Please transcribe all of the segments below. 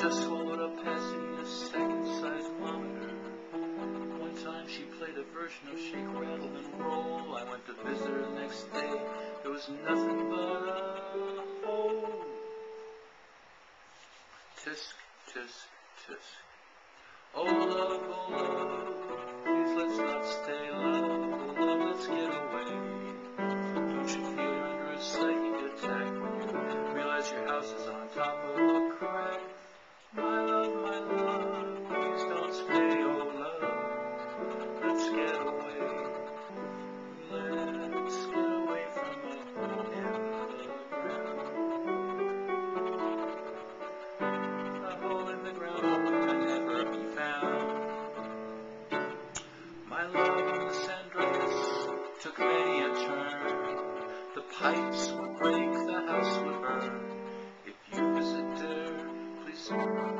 just swallowed up passing a second-sized monitor. One time she played a version of Shake, Rattle, and Roll. I went to visit her the next day. There was nothing but a hole. Tisk, tisk, tisk. Oh, love, oh, love, please let's not stay, love. Oh, love, let's get away. Don't you feel you're under a psychic attack when you realize your house is on top of a crack? My love, please don't stay, oh, love. Let's get away. Let's get away from a hole in the ground. A hole in the ground that can never be found. My love on the San Andreas took many a turn. The pipes would break, the house would burn. If you visit there,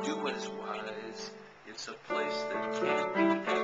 do what is wise. It's a place that can't be